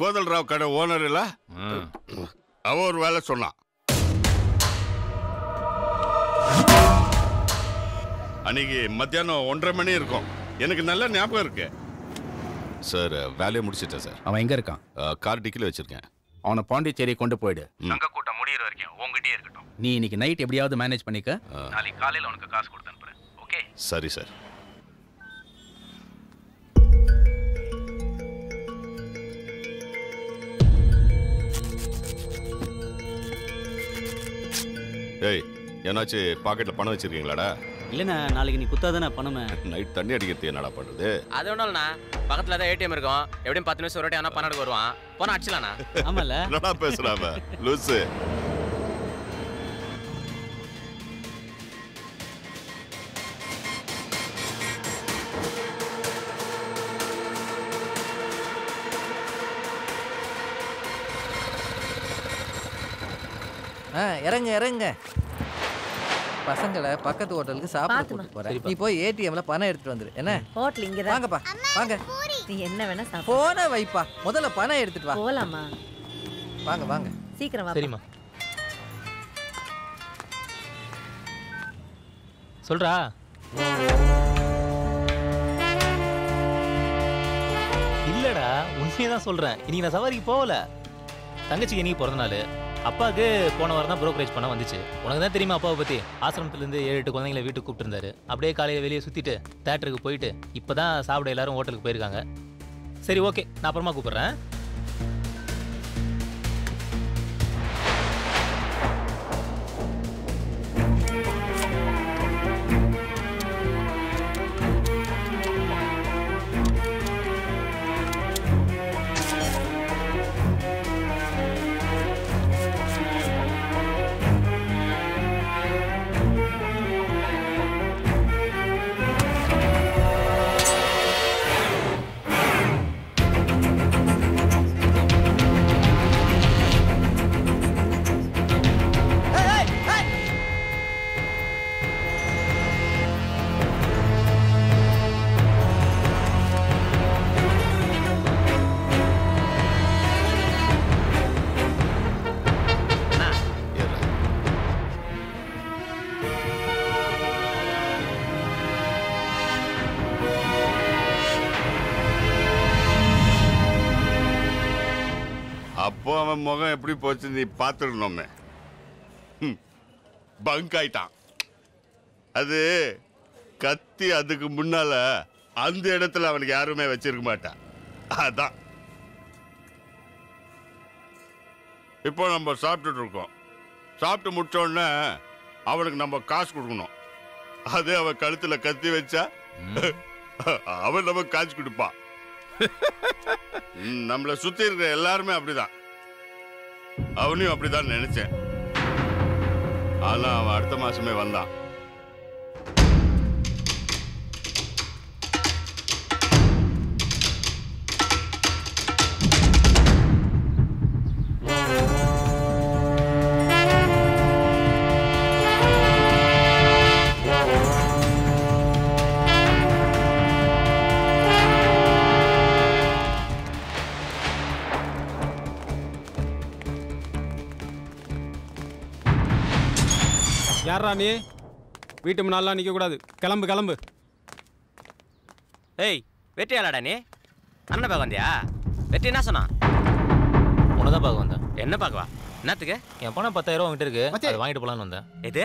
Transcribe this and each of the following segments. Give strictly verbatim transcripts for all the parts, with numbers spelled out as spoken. கோதல்ராவ் கடை ஓனர் இல்ல, அவ ஒரு வேலை சொன்னான். அன்னைக்கு மத்தியானம் ஒன்றரை மணி இருக்கும், எனக்கு நல்ல ஞாபகம் இருக்கு சார். வேலையை முடிச்சிட்டேன் சார். அவன் எங்க இருக்கான்? கார் டிக்கில வச்சிருக்கேன். அவனை பாண்டிச்சேரி கொண்டு போயிடு. சங்க கூட்டம் முடியற வரைக்கும் உங்ககிட்டயே இருக்கட்டும். நீ இன்னைக்கு நைட் எப்படியாவது மேனேஜ் பண்ணிக்க. நாளைக்கு காலையில உனக்கு காசு கொடுத்து அனுப்புறேன். ஓகே? சரி சார். ஏய், என்னாச்சு? பாக்கெட்ல பணம் வச்சிருக்கீங்களாடா? இல்லண்ணா, நாளைக்கு நீ குத்தாதானே பணமே. நைட் தண்ணி அடிக்கிறது என்னடா பண்ணுறது? அது ஒன்றும்ண்ணா, பக்கத்தில் தான் ஏடிஎம் இருக்கும். எப்படியும் பத்து நிமிஷம் ஒரு வாட்டி ஆனால் பணம் எடுக்க வருவான், பணம் அடிச்சலாண்ணா. ஆமாம்ல, நல்லா பேசுகிறாம லூஸு. ஆ, இறங்க இறங்க. பசங்களை பக்கத்து ஹோட்டலுக்கு சாப்பாடு கூட்டிட்டு போறேன். நீ போய் ஏடிஎம்ல பணம் எடுத்துட்டு வந்துரு. என்ன ஹோட்டல் இங்க தான்? வாங்கப்பா வாங்க. நீ என்ன வேணா சாப்பிடு. போன வைப்பா, முதல்ல பணம் எடுத்துட்டு வா. போலாமா? வாங்க வாங்க, சீக்கிரம் வா. சரிமா சொல்றா. இல்லடா, உண்மையை தான் சொல்றேன். இன்னைக்கு நான் சவாரிக்கு போகல. தங்கச்சிக்கு இன்னைக்கு பிறந்த நாள். அப்பாவுக்கு போன வாரம் தான் ப்ரோக்கரேஜ் பண்ண வந்துச்சு. உனக்கு தான் தெரியுமா அப்பாவை பற்றி? ஆசிரமத்துலேருந்து ஏழு எட்டு குழந்தைங்களை வீட்டுக்கு கூப்பிட்டுருந்தாரு. அப்படியே காலையில் வெளியே சுற்றிட்டு தேட்டருக்கு போயிட்டு இப்போ தான் சாப்பிட எல்லாரும் ஹோட்டலுக்கு போயிருக்காங்க. சரி ஓகே, நான் அப்புறமா கூப்பிட்றேன். முகம் எப்படி போச்சு நீ பார்த்துடணுமே. பங்க் ஆயிட்டான். அது கத்தி அதுக்கு முன்னால அந்த இடத்துல அவனுக்கு யாருமே வச்சிருக்க மாட்டான். அதான் இப்போ நம்ம சாப்பிட்டுட்டு இருக்கோம். சாப்பிட்டு முடிச்சோடனே அவனுக்கு நம்ம காசு கொடுக்கணும். அது அவன் கழுத்துல கத்தி வச்சா அவன் நம்ம காசு கொடுப்பான். நம்மளை சுத்தி இருக்கிற எல்லாருமே அப்படிதான். அவனையும் அப்படிதான் நினைச்சேன். ஆனா அவன் அடுத்த மாசமே வந்தான். யாரா நீ? வீட்டு முன்னாலாம் நிற்கக்கூடாது. கிளம்பு கிளம்பு. ஏய், வெற்றியாளாடா நீ? அண்ணன் பார்க்க வந்தியா? வெற்றி என்ன சொன்னான்? உனதான் பார்க்க வந்தேன். என்ன பார்க்கவா? என்னத்துக்கு? என் பணம் பத்தாயிரம் உங்ககிட்ட இருக்கு, அதை வாங்கிட்டு போகலான்னு வந்தேன். இது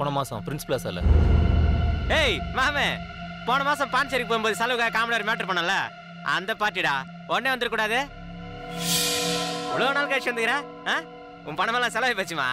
போன மாதம் பிரின்ஸ்பிளா சார். ஏய் மாமே, போன மாதம் பாண்டிச்சேரிக்கு போகும்போது செலவுக்காக காமனார் மேட்டர் பண்ணல, அந்த பார்ட்டிடா. உடனே வந்துடக்கூடாது. இவ்வளோ நாள் கழிச்சு வந்துக்கிறேன். ஆ, உன் பணமெல்லாம் செலவு போச்சுமா.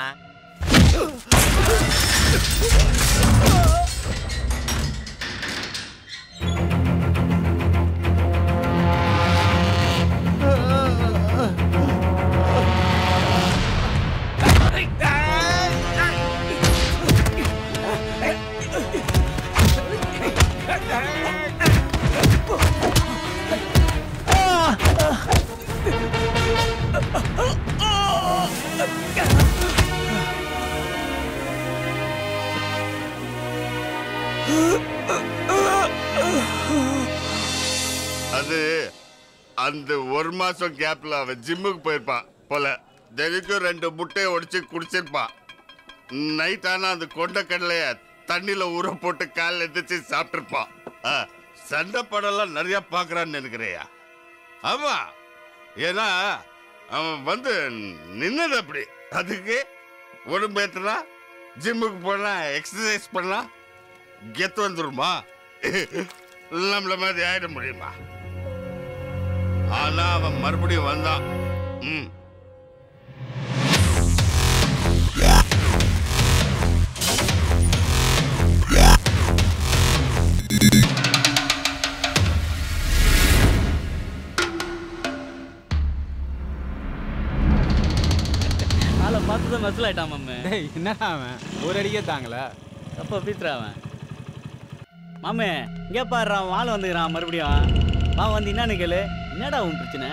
ஒரு மாசம் கேப்ல அவன் ஜிம்முக்கு போயிருப்பான் போல. தினைக்கும் ரெண்டு முட்டையை உடைச்சு குடிச்சிருப்பான். நைட் ஆனா அந்த கொண்ட கடலைய தண்ணியில ஊற போட்டு காலில் எந்திரிச்சு சாப்பிட்டுருப்பான். சண்டை படம்லாம் நிறைய பாக்குறான்னு நினைக்கிறையா? ஆமா, ஏன்னா அவன் வந்து நின்னது அப்படி. அதுக்கு உடம்பு ஏற்றுனா, ஜிம்முக்கு போனா, எக்ஸசைஸ் பண்ணா கெத்து வந்துருமா? நம்மள மாதிரி ஆயிட முடியுமா? ஆனா அவன் மறுபடியும் வந்தான். ம், ஒரு அடிக்கே தாங்களா அப்ப பீத்துறாவன் மாமே. இங்கே பாடுறான், வாழை வந்துக்கிறான் மறுபடியும். வா வந்து என்னன்னு கேளு. என்னடா உன் பிரச்சனை?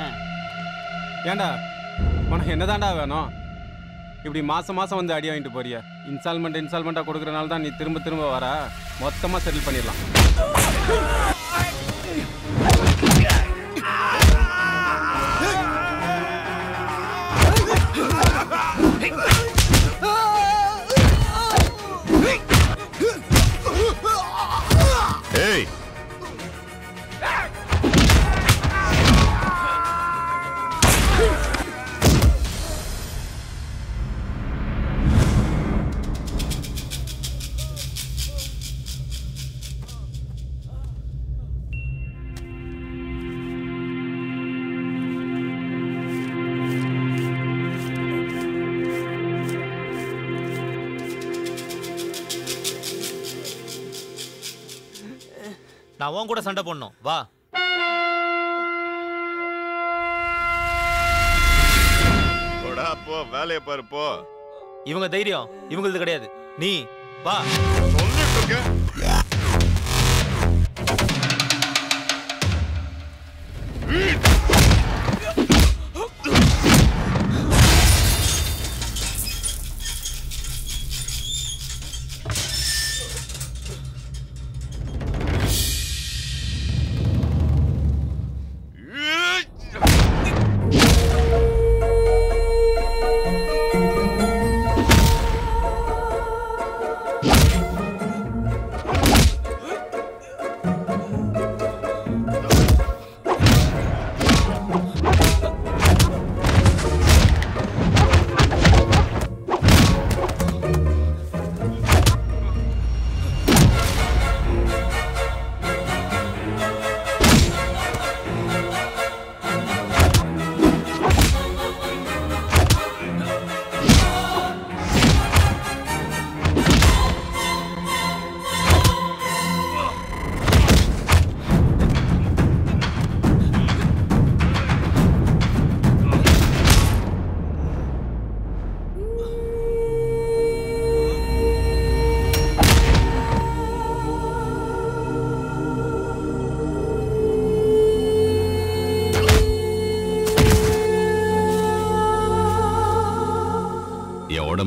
ஏண்டா உனக்கு என்னதான்டா வேணும்? இப்படி மாசம் மாசம் வந்து அடி வாங்கிட்டு போறியா? இன்ஸ்டால்மெண்ட் இன்ஸ்டால்மெண்ட்டாக கொடுக்குறனால தான் நீ திரும்ப திரும்ப வர. மொத்தமாக செட்டில் பண்ணிடலாம். ஏய், நான் உன் கூட சண்டை போடணும் வா. போடா போ, வேலைய பாரு போ. இவங்க தைரியம் இவங்களுக்கு கிடையாது. நீ வா. சொல்லிட்டு இருக்க.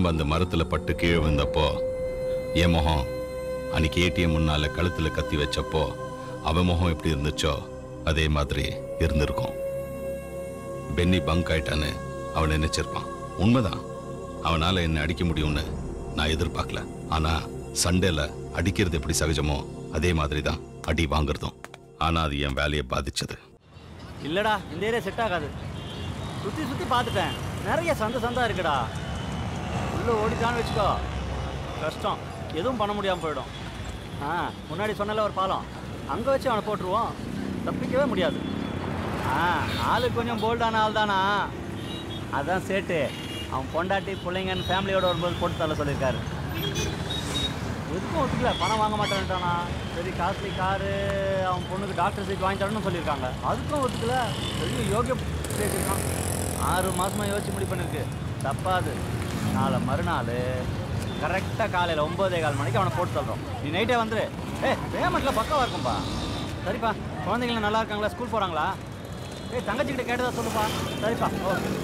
அந்த மரத்துல பட்டு கீழே வந்தப்போ என் முகம் அன்னைக்கு ஏடிஎம் முன்னால கழுத்துல கத்தி வச்சப்போ அவன் முகம் எப்படி இருந்துச்சோ அதே மாதிரி இருந்திருக்கும். பென்னி பங்க் ஆயிட்டான்னு அவன் நினைச்சிருப்பான். உண்மைதான், அவனால என்ன அடிக்க முடியும்னு நான் எதிர்பார்க்கல. ஆனா சண்டையில அடிக்கிறது எப்படி சகஜமோ அதே மாதிரி தான் அடி வாங்குறதும். ஆனா அது என் வேலையை பாதிச்சது இல்லடா. இந்த ஏரியா செட் ஆகாது. சுத்தி சுத்தி பார்த்துட்டேன். நிறைய சந்த சந்தா இருக்குடா. ஓடிதான் வச்சுக்கோ, கஷ்டம். எதுவும் பண்ண முடியாமல் போயிடும். ஆ, முன்னாடி சொன்னால ஒரு பாலம், அங்கே வச்சு அவனை போட்டுருவோம். தப்பிக்கவே முடியாது. ஆ, ஆளு கொஞ்சம் போல்டான ஆள் தானா? அதான் சேட்டு அவன் பொண்டாட்டி பிள்ளைங்கன்னு ஃபேமிலியோட வரும்போது போட்டு தள்ள சொல்லியிருக்காரு. எதுக்கும் ஒத்துக்கல. பணம் வாங்க மாட்டான்ட்டானா? சரி, காஸ்ட்லி காரு, அவன் பொண்ணுக்கு டாக்டர் சீட் வாங்கி தரணும்னு சொல்லியிருக்காங்க. அதுக்கும் ஒத்துக்கல. பெரிய யோகியம் சேர்த்துருக்கான். ஆறு மாதமாக யோசிச்சு முடி பண்ணிருக்கு. தப்பாது. நாளை மறுநாள் கரெக்டாக காலையில் ஒம்பதே கால் மணிக்கு அவனை போட்டு சொல்கிறோம். நீ நைட்டே வந்துரு. ஏ, பேமெண்ட்டில் பக்கவா இருக்கும்பா. சரிப்பா, குழந்தைங்களாம் நல்லா இருக்காங்களா? ஸ்கூல் போகிறாங்களா? ஏ, தங்கச்சிக்கிட்ட கேட்டதா சொல்லுப்பா. சரிப்பா, ஓகே.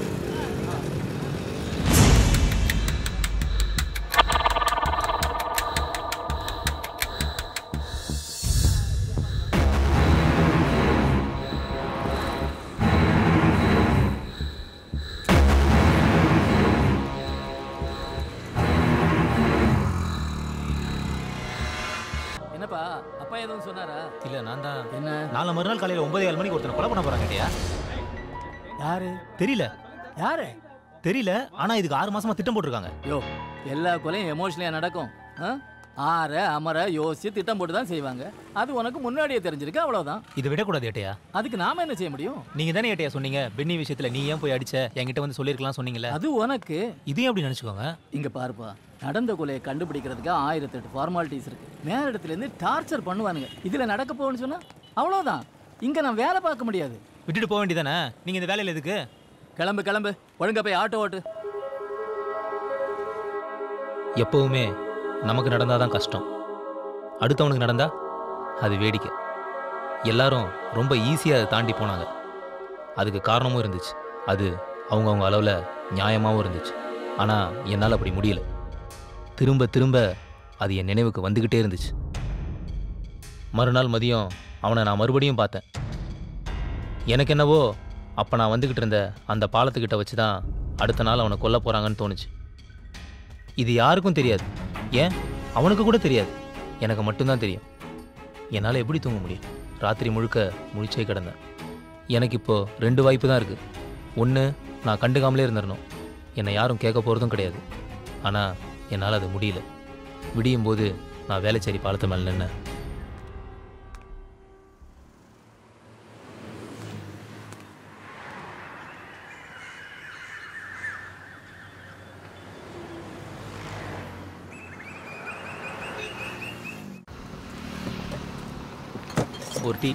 அவன் எதுவும் சொன்னாரா? இல்ல நான் தான். என்ன நாலு மறுநாள் காலையில ஒன்பது ஏழு மணிக்கு ஒருத்தனை கொலை பண்ண போறாங்கட்டியா? யாரு தெரியல. யாரு தெரியல, ஆனா இதுக்கு ஆறு மாசமா திட்டம் போட்டிருக்காங்க. யோ எல்லா கொலையும் எமோஷனலா நடக்கும். ஆற அமர யோசிச்சு திட்டம் போட்டு தான் செய்வாங்க. அது உனக்கு முன்னாடியே தெரிஞ்சிருக்கு, அவ்வளவுதான். இதை விடக்கூடாது ஏட்டையா. அதுக்கு நாம என்ன செய்ய முடியும்? நீங்க தானே ஏட்டையா சொன்னீங்க பென்னி விஷயத்துல நீ ஏன் போய் அடிச்ச, என்கிட்ட வந்து சொல்லிருக்கலாம் சொன்னீங்களே. அது உனக்கு இதையும் அப்படி நினைச்சுக்கோங்க. இங்க பாருப்பா, நடந்த கொலையை கண்டுபிடிக்கிறதுக்கு ஆயிரத்தி எட்டு ஃபார்மாலிட்டிஸ் இருக்கு. நேரிடத்துல இருந்து டார்ச்சர் பண்ணுவானுங்க. இதுல நடக்க போகணும்னு சொன்னா அவ்வளவுதான். இங்க நான் வேலை பார்க்க முடியாது. விட்டுட்டு போக வேண்டியதானே. நீங்க இந்த வேலையில எதுக்கு? கிளம்பு கிளம்பு, ஒழுங்க போய் ஆட்டோ ஓட்டு. எப்பவுமே நமக்கு நடந்தாதான் கஷ்டம், அடுத்தவனுக்கு நடந்தா அது வேடிக்கை. எல்லாரும் ரொம்ப ஈஸியாக அதை தாண்டி போனாங்க. அதுக்கு காரணமும் இருந்துச்சு, அது அவங்கவுங்க அளவில் நியாயமாகவும் இருந்துச்சு. ஆனால் என்னால் அப்படி முடியல. திரும்ப திரும்ப அது என் நினைவுக்கு வந்துக்கிட்டே இருந்துச்சு. மறுநாள் மதியம் அவனை நான் மறுபடியும் பார்த்தேன். எனக்கு என்னவோ அப்போ நான் வந்துக்கிட்டு இருந்த அந்த பாலத்துக்கிட்ட வச்சு தான் அடுத்த நாள் அவனை கொல்ல போகிறாங்கன்னு தோணுச்சு. இது யாருக்கும் தெரியாது, ஏன் அவனுக்கு கூட தெரியாது, எனக்கு மட்டும்தான் தெரியும். என்னால் எப்படி தூங்க முடியும்? ராத்திரி முழுக்க முழிச்சே கிடந்தேன். எனக்கு இப்போது ரெண்டு வாய்ப்பு தான் இருக்குது. ஒன்று, நான் கண்டுக்காமலே இருந்துடணும், என்னை யாரும் கேட்க போகிறதும் கிடையாது. ஆனால் என்னால் அது முடியல. விடியும் போது நான் வேலைச்சேரி பாலத்து மேலே நின்னேன். ஒரு டீ.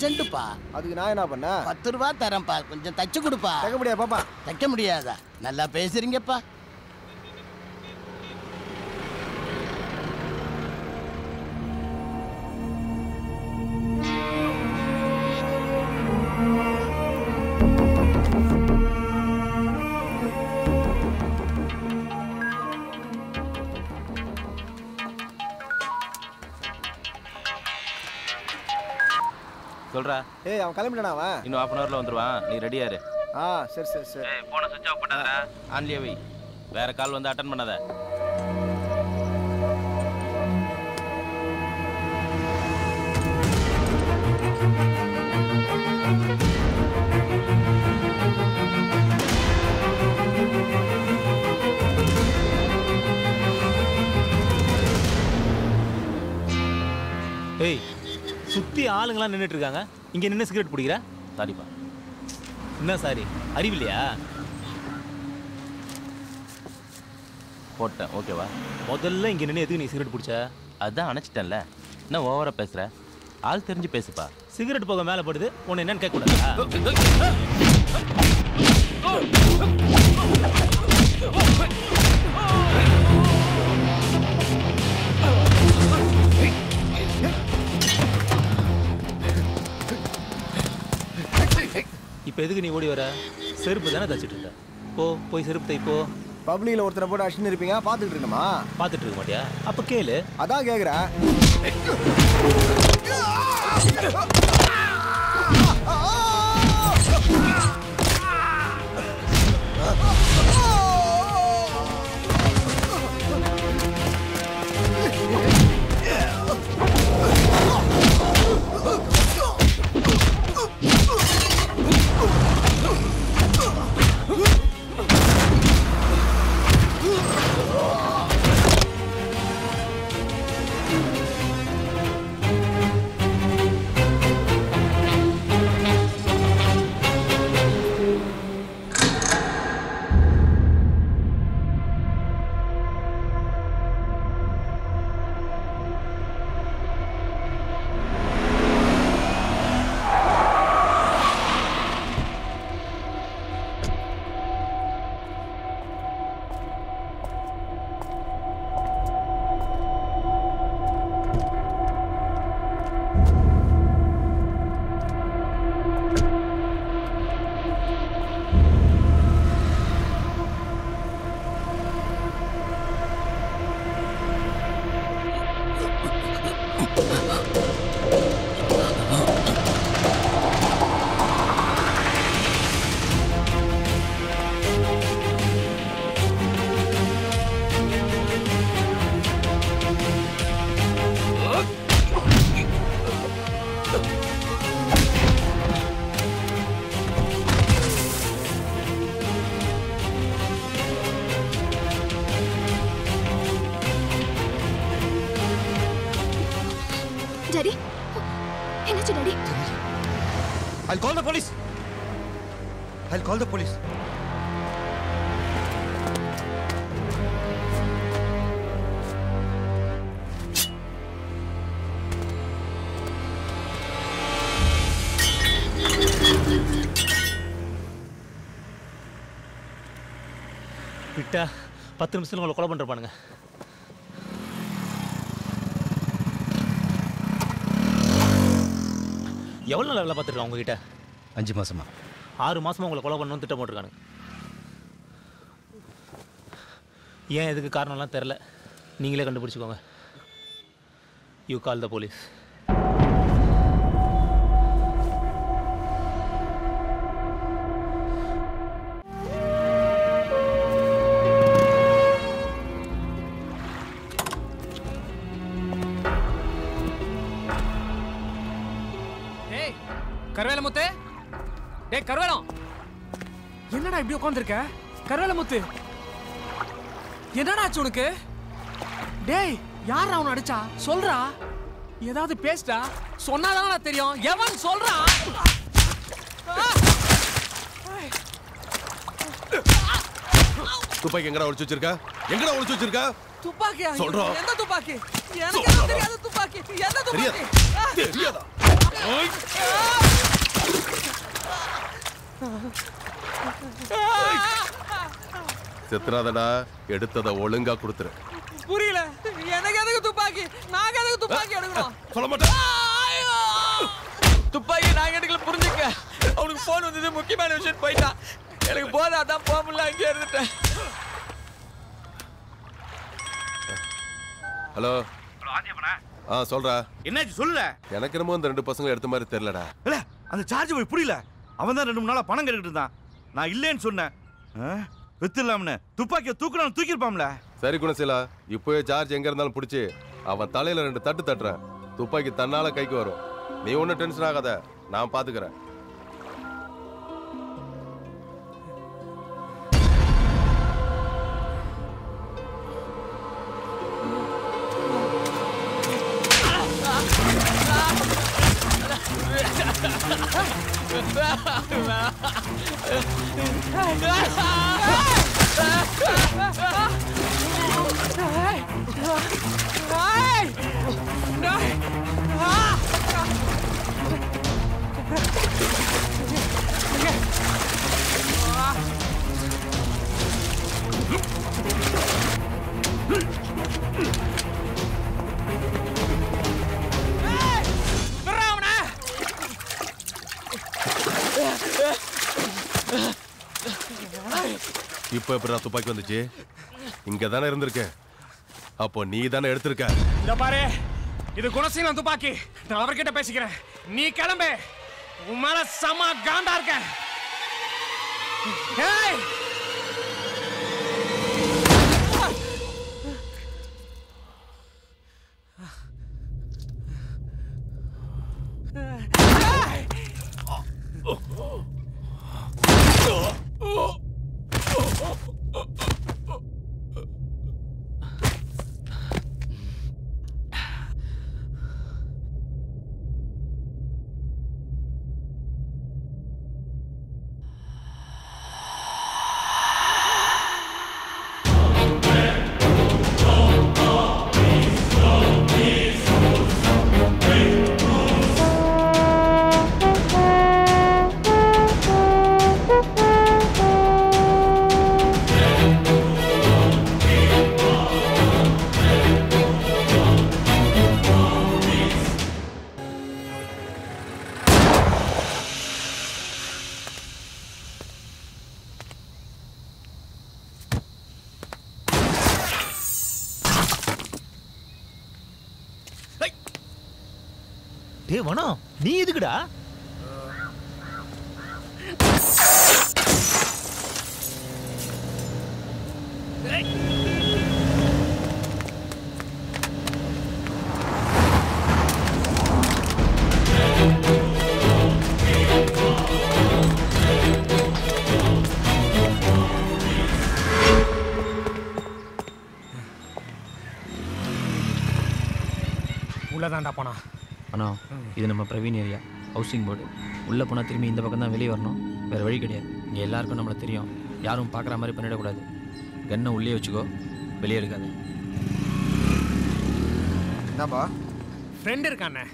அர்ஜென்ட்டுப்பா. அதுக்கு நான் என்ன பண்ண? பத்து ரூபா தரேன்ப்பா, கொஞ்சம் தச்சு கொடுப்பா. தைக்க முடியாது பாப்பா. தைக்க முடியாதா? நல்லா பேசுறீங்கப்பா. சொல்றா. ஏய் அவன் கிளம்பிட்டானா? அவன் இன்னும் half an hour ல வந்துருவான். நீ ரெடியா இரு. ஆ சரி சரி சரி. ஏய் போன் சுவிட்ச் ஆஃப் பண்ணாதடா. ஆன்லயே வை. வேற கால் வந்து அட்டெண்ட் பண்ணாத. ஏய் சுத்தி ஆளுங்களாம் நின்றுட்டு இருக்காங்க, இங்கே நின்று சிகரெட் பிடிக்கிற? சாரிப்பா. என்ன சாரி, அறிவில்லையா? போட்டேன் ஓகேவா. முதல்ல இங்கே நின்று எதுக்கு நீ சிகரெட் பிடிச்ச? அதான் அணைச்சிட்டேன்ல. என்ன ஓவராக பேசுகிற? ஆள் தெரிஞ்சு பேசுப்பா. சிகரெட் போக மேலே போடுது உன்னை என்னன்னு கேட்கக்கூடாது. இப்போ எதுக்கு நீ ஓடி வர? செருப்பு தானே தச்சிட்டு இருக்க, போ போய் செருப்பு தைப்போ. பப்ளியில் ஒருத்தரை போட்டு அடிச்சுன்னு இருப்பீங்க, பார்த்துட்டு இருக்கணுமா? பார்த்துட்டு இருக்க மாட்டியா? அப்போ கேளு. அதான் கேட்குறேன். Call the police. விட்டா பத்து நிமிஷத்துல உங்களை கொலை பண்ணிருப்பானுங்க. எவ்வளவு நாள் வேலை பார்த்துருக்கான் உங்ககிட்ட? அஞ்சு மாசமா. ஆறு மாசமா உங்களை கொலை பண்ணணும்னு திட்டம் போட்டிருக்கானுங்க. ஏன், எதுக்கு காரணம்லாம் தெரில. நீங்களே கண்டுபிடிச்சிக்கோங்க. You call the police. கர்வேலம், என்னடா இப்படி உட்காந்துருக்க? கர்வேல முத்து, என்னடா ஆச்சு உனக்கு? டேய், யார் அவனை அடிச்சா? சொல்றா, ஏதாவது பேசுடா. சொன்னாதான் தெரியும் எவன் சொல்றா. துப்பாக்கி எங்கடா ஒளிச்சு வச்சிருக்க? எங்கடா ஒளிச்சு வச்சிருக்க துப்பாக்கியா? சொல்றோம். எந்த துப்பாக்கி? எனக்கு தெரியாது. துப்பாக்கி எந்த துப்பாக்கி தெரியாதா? சித்ராதடா, எடுத்ததை ஒழுங்கா கொடுத்துரு. புரியல எனக்கு. எதுக்கு துப்பாக்கி? நாங்க எதுக்கு துப்பாக்கி எடுக்கணும்? சொல்ல மாட்டேன். துப்பாக்கி நாங்க எடுக்கல, புரிஞ்சுக்க. அவனுக்கு போன் வந்தது, முக்கியமான விஷயம் போயிட்டான். எனக்கு போதும், அதான் போக முடியல, அங்கே இருந்துட்டேன். ஹலோ, ஆ சொல்றா. என்னாச்சு சொல்லுல. எனக்கு என்னமோ அந்த ரெண்டு பசங்களை எடுத்த மாதிரி தெரியலடா. இல்ல, அந்த சார்ஜ் போய் புரியல. அவன் தான் ரெண்டு மூணு நாளாக பணம் கேட்டுக்கிட்டு இருந்தான். நான் இல்லைன்னு சொன்னேன். வித்துடலாம்னு துப்பாக்கியை தூக்கணும்னு தூக்கியிருப்பாம்ல. சரி குணசீலா, இப்போயே சார்ஜ் எங்கே இருந்தாலும் பிடிச்சி அவன் தலையில் ரெண்டு தட்டு தட்டுறேன். துப்பாக்கி தன்னால் கைக்கு வரும். நீ ஒன்றும் டென்ஷன் ஆகாத, நான் பார்த்துக்கிறேன். இப்போ எப்படா துப்பாக்கி வந்துச்சு? இங்க தானே இருந்திருக்கேன், அப்போ நீ தானே எடுத்திருக்க. இந்த பாரு, இது குணசீலம் துப்பாக்கி, நான் அவர்கிட்ட பேசிக்கிறேன், நீ கிளம்பு. உன் மேல சம காண்டா இருக்க. நீ எதுக்குடா? உள்ளதாண்டா போனா. அண்ணா, இது நம்ம பிரவீன் ஏரியா, ஹவுசிங் போர்டு. உள்ளே போனால் திரும்பி இந்த பக்கம் தான் வெளியே வரணும், வேறு வழி கிடையாது. இங்கே எல்லாருக்கும் நம்மளை தெரியும், யாரும் பார்க்குற மாதிரி பண்ணிடக்கூடாது. கன்னை உள்ளே வச்சுக்கோ, வெளியே இருக்காது. என்னப்பா ஃப்ரெண்டு இருக்காண்ணே.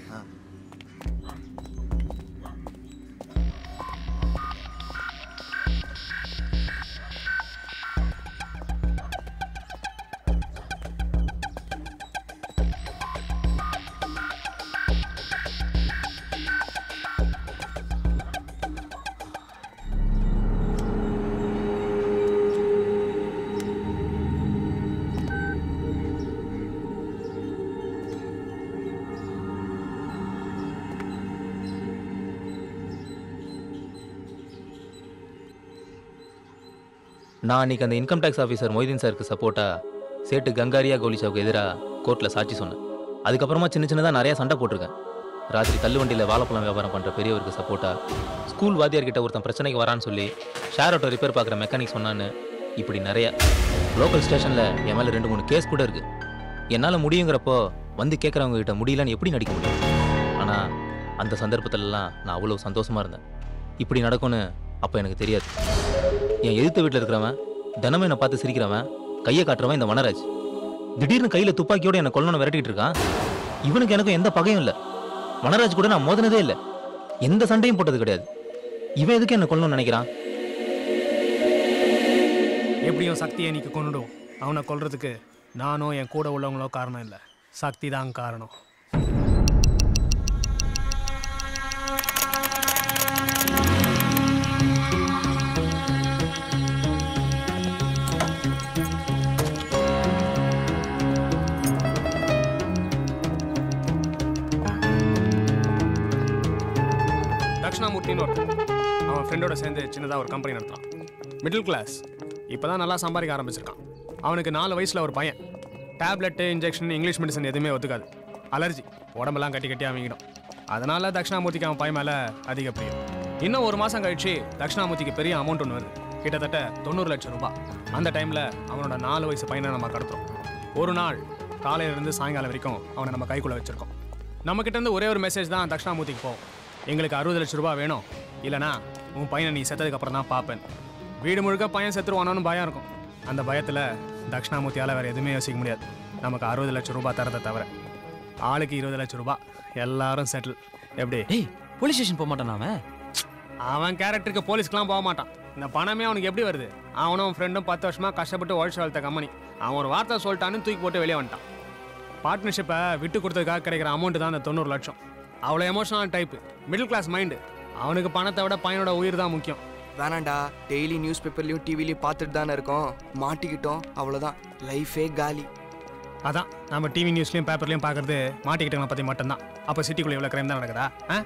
நான் அன்றைக்கி அந்த இன்கம் டேக்ஸ் ஆஃபீஸர் மொய்தீன் சாருக்கு சப்போர்ட்டாக சேட்டு கங்காரியா கோலிசாவுக்கு எதிராக கோர்ட்டில் சாட்சி சொன்னேன். அதுக்கப்புறமா சின்ன சின்னதாக நிறையா சண்டை போட்டிருக்கேன். ராத்திரி தள்ளுவண்டியில் வாழைப்பழம் வியாபாரம் பண்ணுற பெரியவருக்கு சப்போர்ட்டாக, ஸ்கூல் வாத்தியார்கிட்ட ஒருத்தன் பிரச்சனைக்கு வரான்னு சொல்லி ஷேர் ஆட்டோ ரிப்பேர் பார்க்குற மெக்கானிக் சொன்னான்னு, இப்படி நிறையா. லோக்கல் ஸ்டேஷனில் என் மேலே ரெண்டு மூணு கேஸ் கூட இருக்குது. என்னால் முடியுங்கிறப்போ வந்து கேட்குறவங்ககிட்ட முடியலன்னு எப்படி நடிக்க முடியும்? ஆனால் அந்த சந்தர்ப்பத்திலலாம் நான் அவ்வளோ சந்தோஷமாக இருந்தேன். இப்படி நடக்கும்னு அப்போ எனக்கு தெரியாது. என் எதிர்த்த வீட்டில் இருக்கிறவன், தினமும் என்னை பார்த்து சிரிக்கிறவன், கையை காட்டுறவன் இந்த வனராஜ், திடீர்னு கையில் துப்பாக்கியோடு என்னை கொல்லணும்னு விரட்டிகிட்டு இருக்கான். இவனுக்கு எனக்கும் எந்த பகையும் இல்லை. வனராஜ் கூட நான் மோதினதே இல்லை, எந்த சண்டையும் போட்டது கிடையாது. இவன் எதுக்கு என்னை கொல்லணும்னு நினைக்கிறான்? எப்படியும் சக்தியை நீக்கி கொண்டுடும். அவனை கொல்றதுக்கு நானும் என் கூட உள்ளவங்களோ காரணம் இல்லை, சக்தி தான் காரணம். அவன் ஃப்ரெண்டோட சேர்ந்து சின்னதாக ஒரு கம்பெனி நடத்துறான். மிடில் கிளாஸ், இப்போ தான் நல்லா சம்பாதிக்க ஆரம்பிச்சிருக்கான். அவனுக்கு நாலு வயசில் ஒரு பையன். டேப்லெட்டு, இன்ஜெக்ஷன், இங்கிலீஷ் மெடிசன் எதுவுமே ஒத்துக்காது. அலர்ஜி, உடம்பெல்லாம் கட்டி கட்டி அவங்கிடும். அதனால் தட்சிணாமூர்த்திக்கு அவன் பையன் மேலே அதிக பிரியம். இன்னும் ஒரு மாதம் கழிச்சு தட்சிணாமூர்த்திக்கு பெரிய அமௌண்ட் ஒன்று வருது, கிட்டத்தட்ட தொண்ணூறு லட்சம் ரூபாய். அந்த டைமில் அவனோட நாலு வயசு பையனை நம்ம கடத்துறோம். ஒரு நாள் காலையிலேருந்து சாயங்காலம் வரைக்கும் அவனை நம்ம கைக்குள்ளே வச்சுருக்கோம். நம்மக்கிட்டேருந்து ஒரே ஒரு மெசேஜ் தான் தட்சிணாமூர்த்திக்கு போகும், எங்களுக்கு அறுபது லட்ச ரூபா வேணும், இல்லைனா உன் பையனை நீ செத்ததுக்கப்புறம் தான் பார்ப்பேன். வீடு முழுக்க பையன் செத்துருவானோன்னு பயம் இருக்கும். அந்த பயத்தில் தட்சிணாமூர்த்தியால் வேறு எதுவுமே யோசிக்க முடியாது. நமக்கு அறுபது லட்ச ரூபா தரதை தவிர ஆளுக்கு இருபது லட்ச ரூபா, எல்லாரும் செட்டில். எப்படி போலீஸ் ஸ்டேஷன் போக மாட்டான் அவன்? அவன் கேரக்டருக்கு போலீஸ்க்கெலாம் போக மாட்டான். இந்த பணமே அவனுக்கு எப்படி வருது? அவனும் ஃப்ரெண்டும் பத்து வருஷமாக கஷ்டப்பட்டு உழைச்சி வளர்த்த கம்பெனி. அவன் ஒரு வார்த்தை சொல்லிட்டான்னு தூக்கி போட்டு வெளியே வந்துட்டான். பார்ட்னர்ஷிப்பை விட்டு கொடுத்ததுக்காக கிடைக்கிற அமௌண்ட்டு தான் அந்த தொண்ணூறு லட்சம். அவ்வளோ எமோஷனலான டைப்பு, மிடில் கிளாஸ் மைண்டு. அவனுக்கு பணத்தை விட பையனோட உயிர் தான் முக்கியம். வேணாண்டா, டெய்லி நியூஸ் பேப்பர்லையும் டிவிலையும் பார்த்துட்டு தானே இருக்கோம், மாட்டிக்கிட்டோம் அவ்வளோதான், லைஃபே காலி. அதான் நம்ம டிவி நியூஸ்லையும் பேப்பர்லையும் பார்க்குறது மாட்டிக்கிட்டவங்களை பற்றி மட்டும்தான். அப்போ சிட்டிக்குள்ளே எவ்வளோ கிரைம் தான் நடக்குதா? ஆ,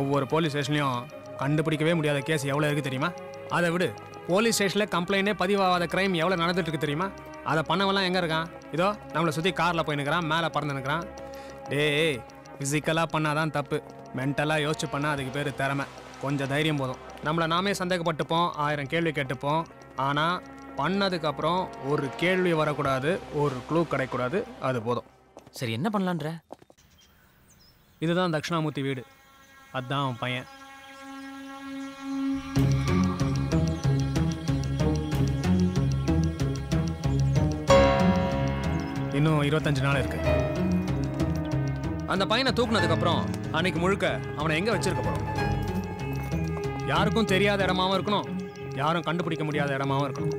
ஒவ்வொரு போலீஸ் ஸ்டேஷன்லையும் கண்டுபிடிக்கவே முடியாத கேஸ் எவ்வளோ இருக்குது தெரியுமா? அதை விடு, போலீஸ் ஸ்டேஷனில் கம்ப்ளைண்டே பதிவாகாத கிரைம் எவ்வளோ நடந்துட்டு இருக்கு தெரியுமா? அதை பண்ணவெல்லாம் எங்கே இருக்கான்? இதோ நம்மளை சுற்றி காரில் போயினுக்கிறான், மேலே பறந்து நிற்கிறான். டே, ஃபிசிக்கலாக பண்ணாதான் தப்பு, மென்டலாக யோசிச்சு பண்ணால் அதுக்கு பேர் திறமை. கொஞ்சம் தைரியம் போதும். நம்மளை நாமே சந்தேகப்பட்டுப்போம், ஆயிரம் கேள்வி கேட்டுப்போம். ஆனால் பண்ணதுக்கப்புறம் ஒரு கேள்வி வரக்கூடாது, ஒரு க்ளூ கிடைக்கூடாது, அது போதும். சரி, என்ன பண்ணலான்ற? இதுதான் தட்சிணாமூர்த்தி வீடு, அதுதான் அவன் பையன். இன்னும் இருபத்தஞ்சு நாள் இருக்கு. அந்த பையனை தூக்குனதுக்கப்புறம் அன்னைக்கு முழுக்க அவனை எங்கே வச்சிருக்க போகிறோம்? யாருக்கும் தெரியாத இடமாவும் இருக்கணும், யாரும் கண்டுபிடிக்க முடியாத இடமாவும் இருக்கணும்.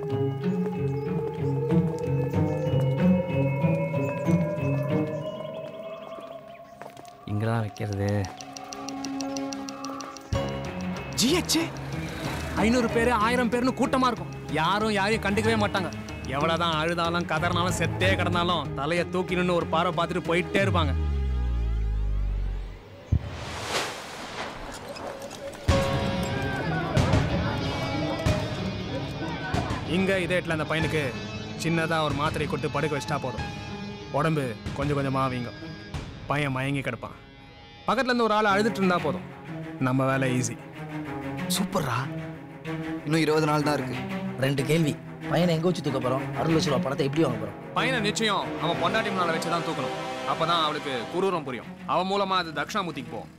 இங்கதான் வைக்கிறது. ஜிஹெச்சு ஐநூறு பேரு ஆயிரம் பேருன்னு கூட்டமா இருக்கும், யாரும் யாரையும் கண்டுக்கவே மாட்டாங்க. எவ்வளவுதான் அழுதாலும் கதறினாலும் செத்தே கிடந்தாலும் தலையை தூக்கினு ஒரு பார்வை பார்த்துட்டு போயிட்டே இருப்பாங்க. இங்கே இதே இடத்துல அந்த பையனுக்கு சின்னதாக ஒரு மாத்திரை கொட்டு படுக்க வச்சிட்டா போதும், உடம்பு கொஞ்சம் கொஞ்சமாக வீங்க, பையன் மயங்கி கிடப்பான். பக்கத்துலேருந்து ஒரு ஆள் அழுதுட்டு இருந்தா போதும், நம்ம வேலை ஈஸி. சூப்பர்ரா, இன்னும் இருபது நாள் தான் இருக்குது. ரெண்டு கேள்வி: பையனை எங்கே வச்சு தூக்க போகிறோம், அறுபது லட்ச ரூபா பணத்தை எப்படி வாங்க போகிறோம்? பையனை நிச்சயம் அவன் பொண்டாட்டி முன்னால் வச்சு தான் தூக்கணும். அப்போ தான் அவளுக்கு குரூரம் புரியும், அவன் மூலமாக அது தட்சிணாமூர்த்திக்கு போகும்.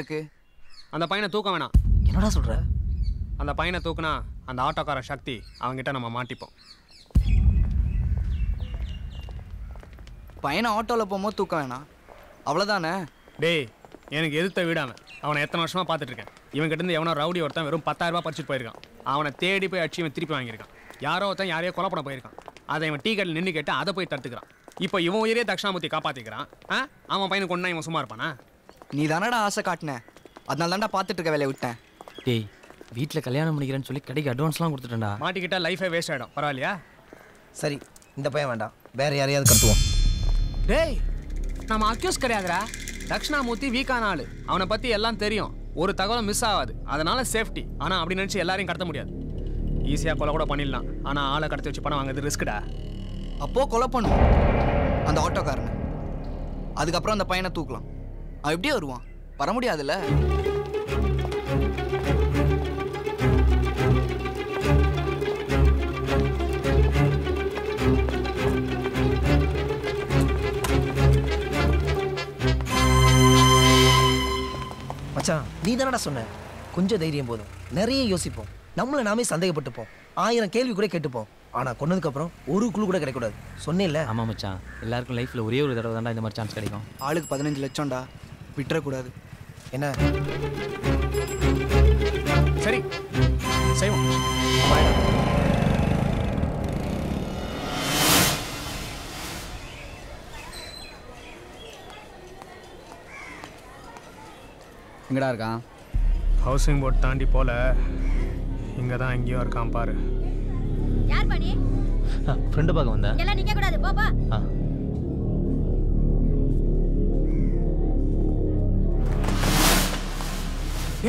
இருக்கு. அந்த பையனை தூக்க வேணாம். என்னடா சொல்ற? அந்த பையனை தூக்குனா அந்த ஆட்டோக்கார சக்தி அவங்கிட்ட நம்ம மாட்டிப்போம். பையனை ஆட்டோவில் போகும்போது தூக்க வேணாம், அவ்வளோதானே? டேய், எனக்கு எதிர்த்த வீடானவன், அவனை எத்தனை வருஷமா பார்த்துட்டு இருக்கேன். இவன்கிட்ட இருந்து எவனோ ரவுடி ஒருத்தன் வெறும் பத்தாயிரரூபா பறிச்சுட்டு போயிருக்கான். அவனை தேடி போய் அடிச்சு இவன் திருப்பி வாங்கியிருக்கான். யாரோ ஒருத்தன் யாரையோ கொலை பண்ண போயிருக்கான். அதை இவன் டீ கடையில் நின்று கேட்டு அதை போய் தடுத்துக்கிறான். இப்போ இவன் உயிரே தட்சிணாமூர்த்தி காப்பாற்றிக்கிறான். ஆ, அவன் பையனை கொண்டா இவன் சும்மா இருப்பானா? நீ தானடா ஆசை காட்டின, அதனால தான்டா பார்த்துட்டு இருக்க வேலையை விட்டேன். டேய், வீட்டில் கல்யாணம் பண்ணிக்கிறேன்னு சொல்லி கடைக்கு அட்வான்ஸ்லாம் கொடுத்துட்டேன்டா. மாட்டிக்கிட்டா லைஃபே வேஸ்ட் ஆகிடும், பரவாயில்லையா? சரி, இந்த பையன் வேண்டாம், வேற யாரையாவது கட்டுவோம். டேய், நம்ம அக்யூஸ் கிடையாதுடா, தட்சிணாமூர்த்தி வீக்கான ஆள், அவனை பற்றி எல்லாம் தெரியும், ஒரு தகவலும் மிஸ் ஆகாது, அதனால சேஃப்டி. ஆனால் அப்படி நினச்சி எல்லாரையும் கடத்த முடியாது. ஈஸியாக கொலை கூட பண்ணிடலாம். ஆனால் ஆளை கடத்தி வச்சு பணம் வாங்குறது ரிஸ்க்குடா. அப்போது கொலை பண்ணும் அந்த ஆட்டோக்காரனை, அதுக்கப்புறம் அந்த பையனை தூக்கலாம். அவன் எப்படியே வருவான், வர முடியாதுல்ல. மச்சான், நீ தானடா சொன்ன கொஞ்சம் தைரியம் போதும், நிறைய யோசிப்போம், நம்மளை நாமே சந்தேகப்பட்டுப்போம், ஆயிரம் கேள்வி கூட கேட்டுப்போம். ஆனால் கொன்னதுக்கப்புறம் ஒரு குழு கூட கிடைக்கூடாது சொன்னேன்ல. ஆமாம் மச்சான், எல்லாருக்கும் லைஃப்பில் ஒரே ஒரு தடவை தான்டா இந்த மாதிரி சான்ஸ் கிடைக்கும். ஆளுக்கு பதினஞ்சு லட்சம்டா, விட்டுறக்கூடாது. என்ன சரி செய்வோம். எங்கடா இருக்கான்? ஹவுசிங் போர்ட் தாண்டி போல இங்கே தான் எங்கேயும் இருக்கான் பாரு. யார் பண்ணி? ஃப்ரெண்டு பார்க்க வந்தேன். எல்லாம் நிற்க கூடாது, போ போ.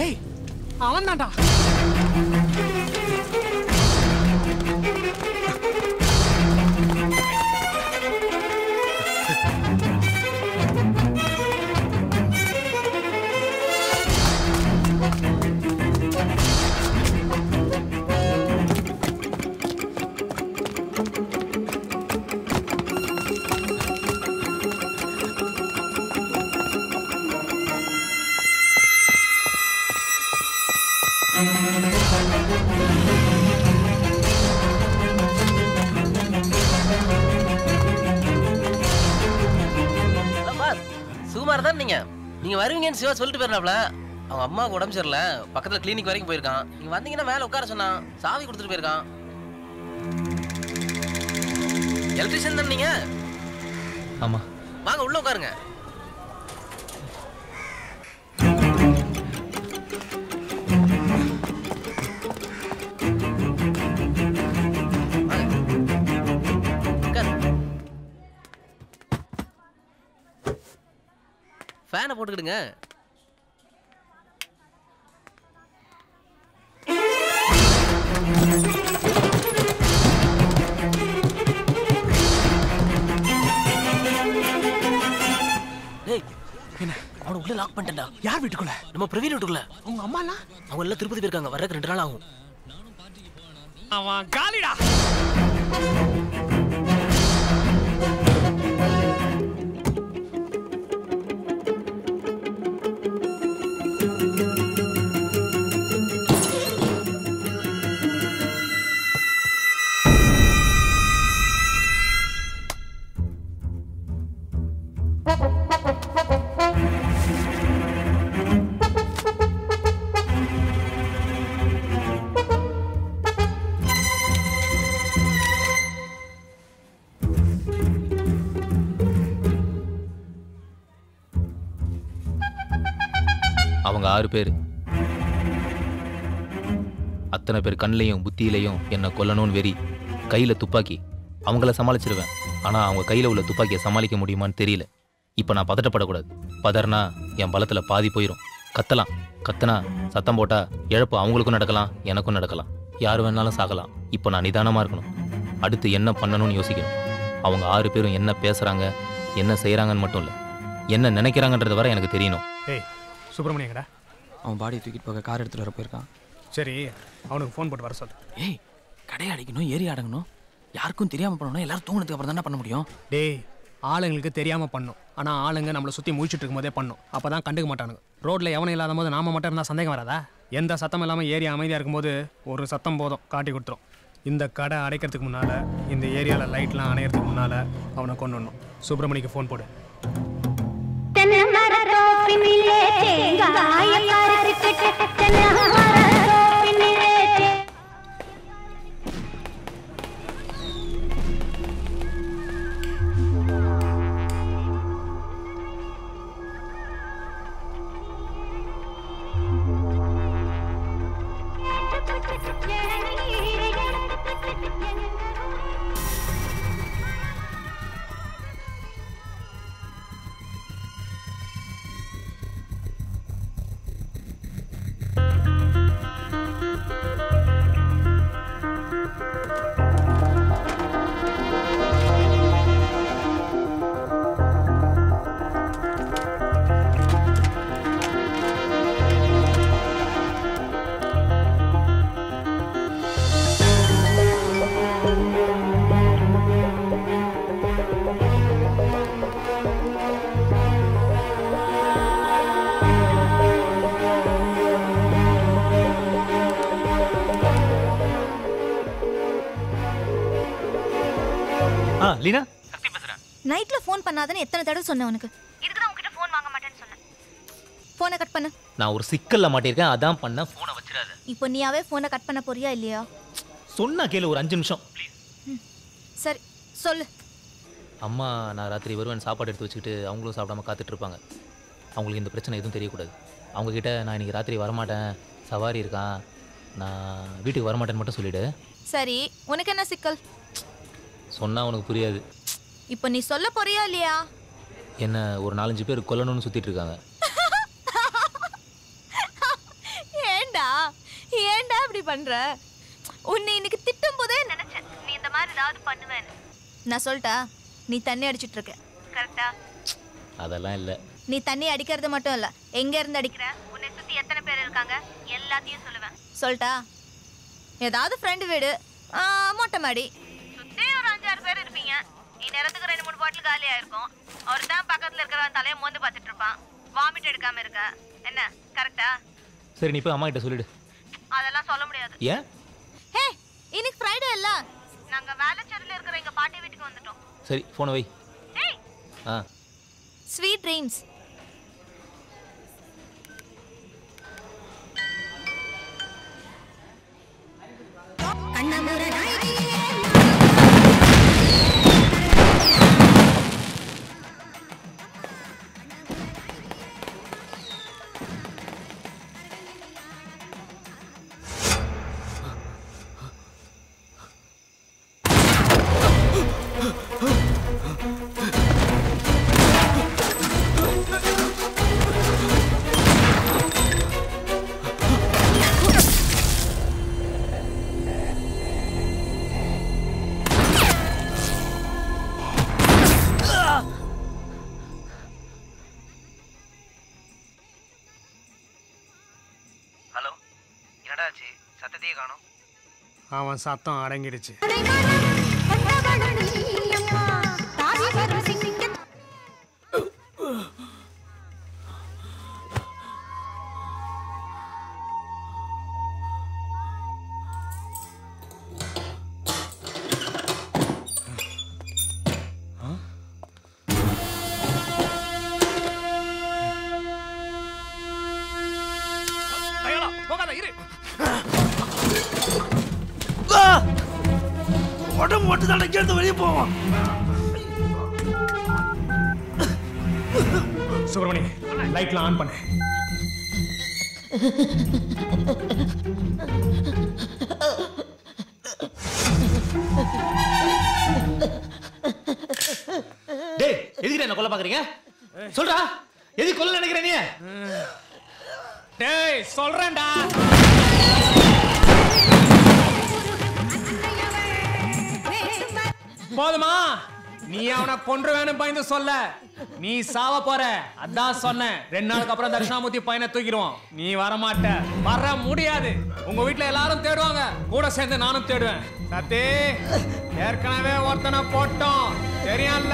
ஏய் அவன் தான்டா. நீங்க வருவீங்கன்னு சிவா சொல்லிட்டு போயிருந்தாப்ல. அவங்க அம்மாவுக்கு உடம்பு சரியில்லை, பக்கத்துல கிளினிக் வரைக்கும் போயிருக்கான். நீங்க வந்தீங்கன்னா மேல உட்கார சொன்னான், சாவி கொடுத்துட்டு போயிருக்கான். எலக்ட்ரிஷியன் தானே நீங்க? ஆமா. வாங்க உள்ள உட்காருங்க. ஃபேனை போட்டுக்கிடுங்க. டேய் என்ன அவனை உள்ள லாக் பண்ணிட்டா? யார் வீட்டுக்குள்ள? நம்ம பிரவீன் வீட்டுக்குள்ள. உங்க அம்மாலாம்? அவங்க எல்லாம் திருப்பதி போயிருக்காங்க, வர்றதுக்கு ரெண்டு நாள் ஆகும். அவன் காலிடா. அவங்க ஆறு பேர், அத்தனை பேர் கண்ணிலையும் புத்தியிலையும் என்னை கொல்லணும்னு வெறி, கையில் துப்பாக்கி. அவங்கள சமாளிச்சிருவேன், ஆனால் அவங்க கையில் உள்ள துப்பாக்கியை சமாளிக்க முடியுமான்னு தெரியல. இப்போ நான் பதட்டப்படக்கூடாது, பதறினா என் பலத்தில் பாதி போயிடும். கத்தலாம், கத்தனா சத்தம் போட்டால் இழப்பு அவங்களுக்கும் நடக்கலாம், எனக்கும் நடக்கலாம், யார் வேணாலும் சாகலாம். இப்போ நான் நிதானமாக இருக்கணும், அடுத்து என்ன பண்ணணும்னு யோசிக்கணும். அவங்க ஆறு பேரும் என்ன பேசுகிறாங்க, என்ன செய்கிறாங்கன்னு மட்டும் இல்லை, என்ன நினைக்கிறாங்கன்றது வரை எனக்கு தெரியணும். ஏய் சுப்பிரமணியங்கடா, அவன் பாடியை தூக்கிட்டு போக கார் எடுத்துகிட்டு வர போயிருக்கான். சரி அவனுக்கு ஃபோன் போட்டு வர சொல். ஏய் கடை அடைக்கணும், ஏறி அடங்கணும், யாருக்கும் தெரியாமல் பண்ணணும். எல்லாரும் தூங்கினதுக்கு அப்புறம் தானே பண்ண முடியும். டேய் ஆளுங்களுக்கு தெரியாமல் பண்ணும், ஆனால் ஆளுங்க நம்மளை சுற்றி முழிச்சுட்டு இருக்கும் போதே பண்ணும். அப்போ தான் கண்டுக்க மாட்டானுங்க. ரோட்டில் எவனும் இல்லாத போது நாம மட்டும் இருந்தால் சந்தேகம் வராதா? எந்த சத்தம் இல்லாமல் ஏரியா அமைதியாக இருக்கும்போது ஒரு சத்தம் போதும் காட்டி கொடுத்துரும். இந்த கடை அடைக்கிறதுக்கு முன்னால், இந்த ஏரியாவில் லைட்லாம் அணையிறதுக்கு முன்னால் அவனை கொண்டு வரணும். சுப்பிரமணிக்கு ஃபோன் போடு. லீனா சக்தி பேசுறேன். நைட்ல ஃபோன் பண்ணாதேன்னு எத்தனை தடவை சொன்னேன் உனக்கு? இதுக்கு தான் உன்கிட்ட ஃபோன் வாங்க மாட்டேன்னு சொன்னேன். ஃபோனை கட் பண்ணு. நான் ஒரு சிக்கல்ல மாட்டிருக்கேன், அதான் பண்ண. ஃபோனை வச்சிராத. இப்போ நீயாவே ஃபோனை கட் பண்ண போறியா இல்லையா? சொன்னா கேளு ஒரு அஞ்சு நிமிஷம் ப்ளீஸ். சரி சொல்லு. அம்மா நான் ராத்திரி வருவேன் சாப்பாடு எடுத்து வச்சுக்கிட்டு அவங்களும் சாப்பிடாம காத்துட்டு இருப்பாங்க. அவங்களுக்கு இந்த பிரச்சனை எதுவும் தெரியக்கூடாது. அவங்கக்கிட்ட நான் இன்னைக்கு ராத்திரி வரமாட்டேன், சவாரி இருக்கான், நான் வீட்டுக்கு வரமாட்டேன்னு மட்டும் சொல்லிவிடு. சரி உனக்கு என்ன சிக்கல்? சொன்னால் உனக்கு புரியாது. இப்போ நீ சொல்ல போறியா இல்லையா? என்ன ஒரு நாலஞ்சு பேர் கொல்லணும்னு சுற்றிட்டு இருக்காங்க. ஏண்டா ஏண்டா இப்படி பண்ணுற? உன்னை இன்னைக்கு திட்டும் போதே நினச்சேன் நீ இந்த மாதிரி ஏதாவது பண்ணுவேன்னு. நான் சொல்லிட்டா நீ தண்ணி அடிச்சுட்டு இருக்க கரெக்டா? அதெல்லாம் இல்லை. நீ தண்ணி அடிக்கிறது மட்டும் இல்லை, எங்கே இருந்து அடிக்கிற, உன்னை சுற்றி எத்தனை பேர் இருக்காங்க எல்லாத்தையும் சொல்லுவேன். சொல்லிட்டா? ஏதாவது ஃப்ரெண்டு வீடு, மொட்டை மாடி, சுற்றி ஒரு அஞ்சாறு பேர் இருப்பீங்க. இந்நேரத்துக்கு ரெண்டு மூணு பாட்டில் காலியாக இருக்கும். அவர் தான் பக்கத்தில் இருக்கிறவன் தலையை மோந்து பார்த்துட்டு இருப்பான். வாமிட் எடுக்காமல் இருக்க என்ன கரெக்டா? சரி நீ போய் அம்மா கிட்ட சொல்லிடு. அதெல்லாம் சொல்ல முடியாது. ஏன்? ஹே இன்னைக்கு ஃப்ரைடே இல்லை, நாங்கள் வேலைச்சேரியில் இருக்கிற எங்கள் பாட்டி வீட்டுக்கு வந்துட்டோம். சரி ஃபோனை வை. ஏய் ஆ ஸ்வீட் ட்ரீம்ஸ். அவன் சத்தம் அடங்கிடுச்சு. வெளியே போவோம். சுப்பிரமணி லைட்லாம் ஆன் பண்ணு. டேய் எதுக்கு என்ன கொல்ல பாக்குறீங்க? சொல்றா எது கொல்ல நினைக்கிற நீ? டேய் சொல்றேன்டா. போதுமா? நீ அவனை கொன்று வேணும் பயந்து சொல்ல, நீ சாவ போற. அதான் சொன்னேன் ரெண்டு நாளுக்கு அப்புறம் தட்சிணாமூர்த்தி பையனை தூக்கிடுவோம். நீ வரமாட்ட, வர முடியாது. உங்க வீட்டுல எல்லாரும் தேடுவாங்க, கூட சேர்ந்து நானும் தேடுவேன். சத்தி ஏற்கனவே ஒருத்தனை போட்டோம் தெரியும்ல.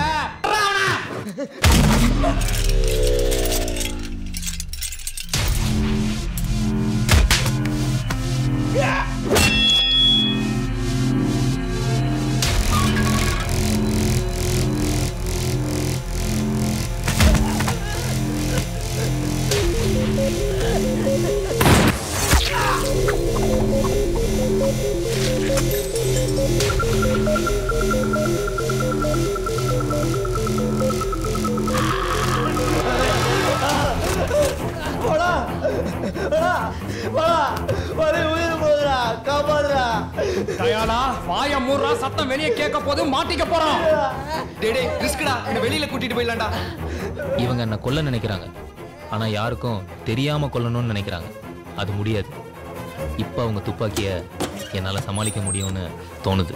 இவங்க என்ன கொல்ல நினைக்கிறாங்க, ஆனா யாருக்கும் தெரியாம கொல்லணும்னு நினைக்கிறாங்க. அது முடியாது. இப்ப அவங்க துப்பாக்கிய என்னால சமாளிக்க முடியும்னு தோணுது.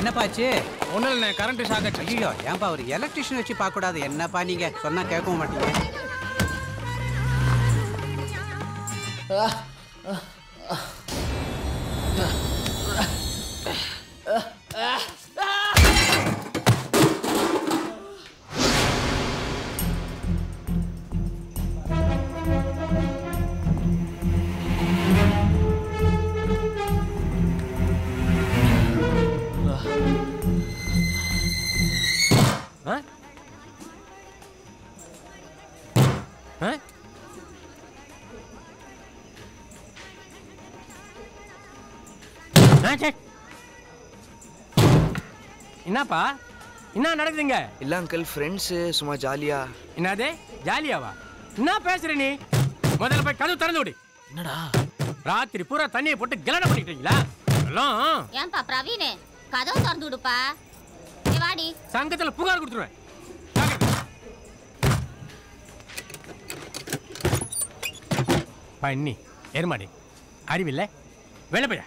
என்னப்பாச்சு? ஒண்ணு கரண்ட் ஷாக் ஆச்சு. ஏன்பா ஒரு எலக்ட்ரிஷியன் வச்சு பார்க்க கூடாது? என்னப்பா நீங்க சொன்னா கேட்கவும் மாட்டீங்க. हैं? என்னப்பா என்ன நடக்குதுங்க? இல்ல அங்கிள், ஃப்ரெண்ட்ஸ் சும்மா ஜாலியா. என்னது ஜாலியாவா? என்ன பேசுற நீ? முதல்ல போய் கதவு திறந்து விடு. என்னடா ராத்திரி பூரா தண்ணியை போட்டு கலட பண்ணிட்டீங்களா? ஏன்பா பிரவீன் கதவு திறந்து விடுப்பா, வாடி சங்கத்துல புகார் கொடுத்துருவேன். பண்ணி எருமாடி அறிவில்லை வெளில போயா.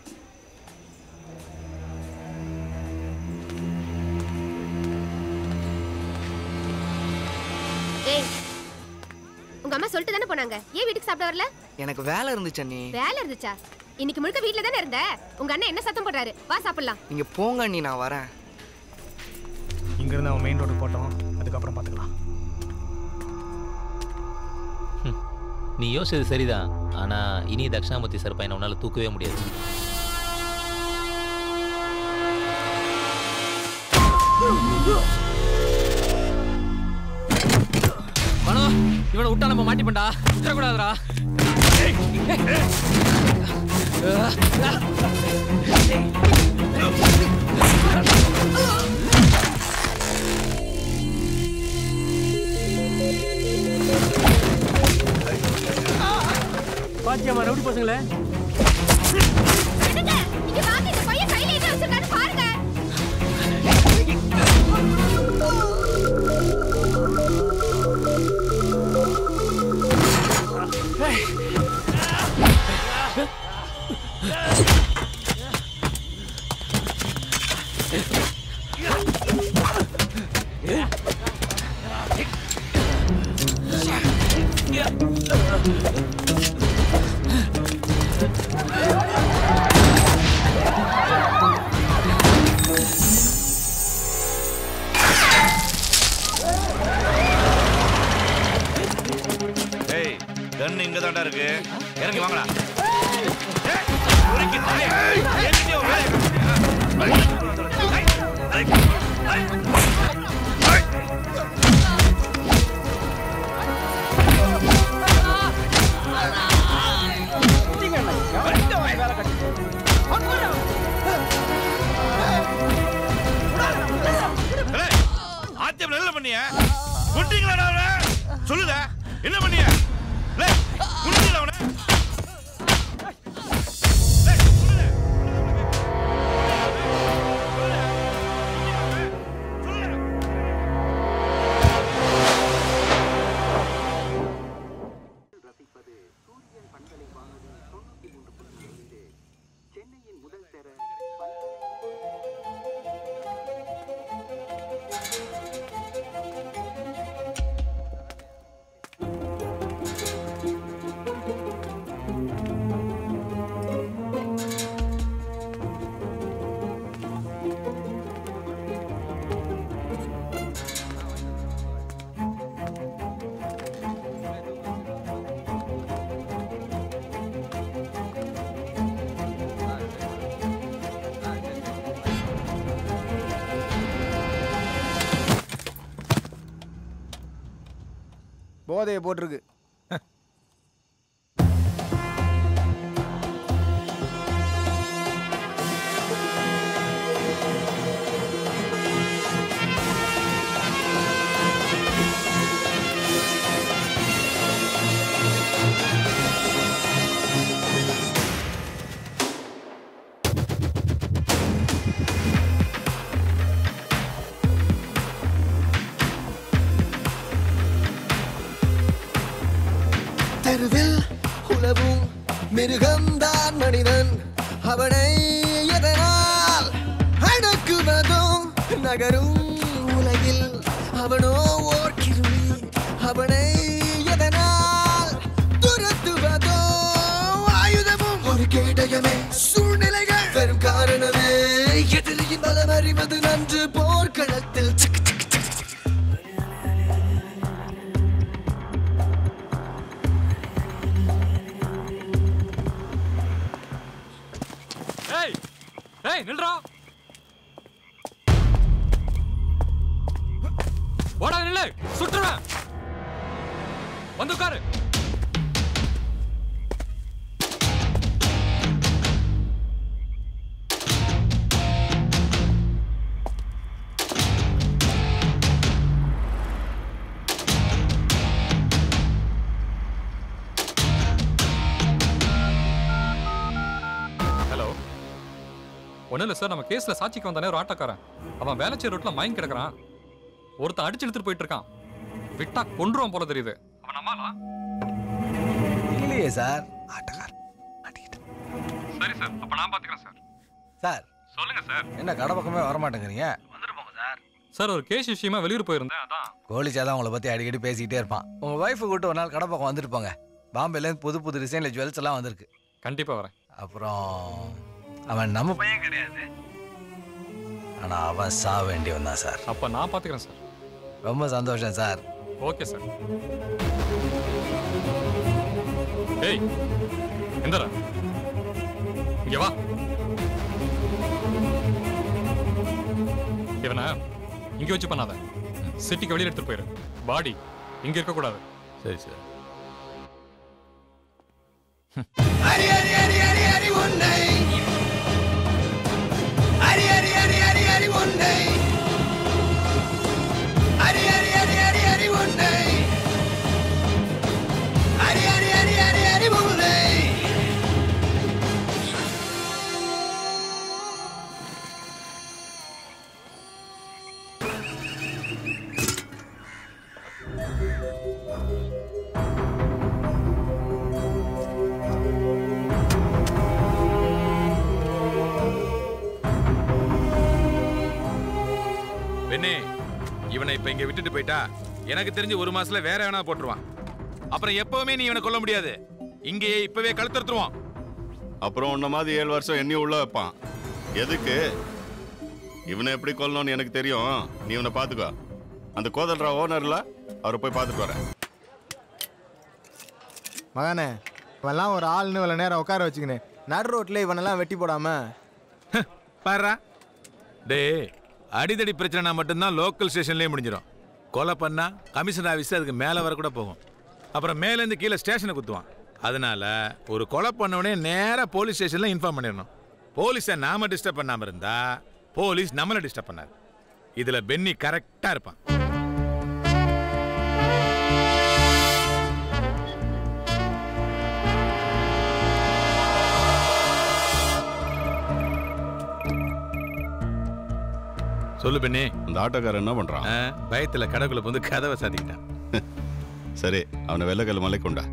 உங்க அம்மா சொல்லிட்டு தானே போனாங்க, ஏன் வீட்டுக்கு சாப்பிட வரல? எனக்கு வேலை இருந்துச்சு அண்ணி. வேலை இருந்துச்சா? இன்னைக்கு முழுக்க வீட்ல தானே இருந்த. உங்க அண்ணன் என்ன சத்தம் போடுறாரு, வா சாப்பிடலாம். நீங்க போங்க அண்ணி, நான் வரேன். இங்க இருந்து அவன் மெயின் ரோடு போட்டோம், அதுக்கப்புறம் பாத்துக்கலாம். நீ யோசிச்சது சரிதான், ஆனா இனி தட்சிணாமூர்த்தி சார் பையனை உன்னால தூக்கவே முடியாது. இவனை விட்டா நம்ம மாட்டிப்பண்டா, விட்டுறக்கூடாதுடா. பாத்தியம்மா ரவுடி பசங்களே, போதையை போட்டிருக்கு. மிருகம்தான் மனிதன், அவனை எதனால் அடக்குவதும் நகரும் உலகில் அவனோ ஓர் கிருமி, அவனை எதனால் துரத்துவதோ ஆயுதமும் ஒரு கேடயமே. சூழ்நிலைகள் வெறும் காரணமே, எதிரியின் பலம் அறிவது நன்று போர்க்களத்தில். நில்றா, ஓடா, நில்லு, சுற்றுவேன். வந்து உட்காரு. ஹலோ, ஒன்றும் இல்லை சார், நம்ம கேஸில் சாட்சிக்கு வந்தானே ஒரு ஆட்டோக்காரன், அவன் வேலைச்சேர் ரோட்டில் மயங்கி கிடக்கிறான். ஒருத்தன் அடிச்சு எடுத்துட்டு போயிட்டு இருக்கான். விட்டா கொன்றுவான் போல தெரியுது. அவன் நம்மளா? இல்லையே சார், ஆட்டக்காரன் மாட்டிக்கிட்டான். சரி சார், அப்ப நான் பாத்துக்கிறேன் சார். சார் சொல்லுங்க சார், என்ன கடை பக்கமே வர மாட்டேங்கிறீங்க? வந்துட்டு போங்க சார். சார், ஒரு கேஸ் விஷயமா வெளியூர் போயிருந்தேன், அதான். கோலிச்சாதான் உங்களை பத்தி அடிக்கடி பேசிக்கிட்டே இருப்பான். உங்க ஒய்ஃபு கூட்டு ஒரு நாள் கடை பக்கம் வந்துட்டு போங்க. பாம்பேல இருந்து புது புது டிசைன்ல ஜுவல்ஸ் எல்லாம் வந்திருக்கு. கண்டிப்பா வரேன். அப்புறம் அவன் நம்ம பையன் கிடையாது, ஆனா அவன் சா வேண்டியவன் தான் சார். அப்ப நான் பாத்துக்கிறேன் சார். ரொம்ப சந்தோஷம் சார். Okay sir. ஏய் எந்தரா, இங்க வா. இவனா இங்க வச்சு பண்ணாத, சிட்டிக்கு வெளியில எடுத்துட்டு போயிரு. பாடி இங்க இருக்க கூடாது. சரி சார். அரி அரி அரி அரி அரி ஒன்னை, அரி அரி அரி அரி அரி ஒன்னை, அரி அரி அரி அரி அரி ஒன்னை, அரி அரி அரி அரி அரி ஒன்னை. வெண்ணே, இவனை இப்ப இங்க விட்டுட்டு போயிட்டா எனக்கு தெரிஞ்சு ஒரு மாசத்துல வேற எவனா போட்டுருவான். அப்புறம் எப்பவுமே நீ இவனை கொல்ல முடியாது. இங்கேயே இப்பவே கழுத்தறுத்துருவான். அப்புறம் உன்ன மாதிரி ஏழு வருஷம் என்னையும் உள்ள வைப்பான். எதுக்கு? இவனை எப்படி கொல்லணும்னு எனக்கு தெரியும். நீ இவனை பாத்துக்கோ. அந்த கோதல்ரா ஓனர்ல அவரை போய் பார்த்துட்டு வரேன். மகானே, இவெல்லாம் ஒரு ஆள்னு இவ்வளவு நேரம் உட்கார வச்சுக்கினே. நடு ரோட்ல இவனெல்லாம் வெட்டி போடாம பாரு. டே, அடிதடி பிரச்சனைனா மட்டும்தான் லோக்கல் ஸ்டேஷன்லேயே முடிஞ்சிடும். கொலை பண்ணால் கமிஷன் ஆஃபீஸு அதுக்கு மேலே வரக்கூட போகும். அப்புறம் மேலேருந்து கீழே ஸ்டேஷனை குத்துவான். அதனால் ஒரு கொலை பண்ணவுடனே நேராக போலீஸ் ஸ்டேஷனில் இன்ஃபார்ம் பண்ணிடணும். போலீஸை நாம் டிஸ்டர்ப் பண்ணாமல் இருந்தால் போலீஸ் நம்மளை டிஸ்டர்ப் பண்ணாது. இதில் பென்னி கரெக்டாக இருப்பான். சொல்லு பெண்ணே, அந்த ஆட்டோக்காரன் என்ன பண்றான்? பயத்துல கடக்குள்ள வந்து கதவை சாத்திக்கிட்டான். சரி, அவனை வெள்ளக்கல் மலை கொண்டா.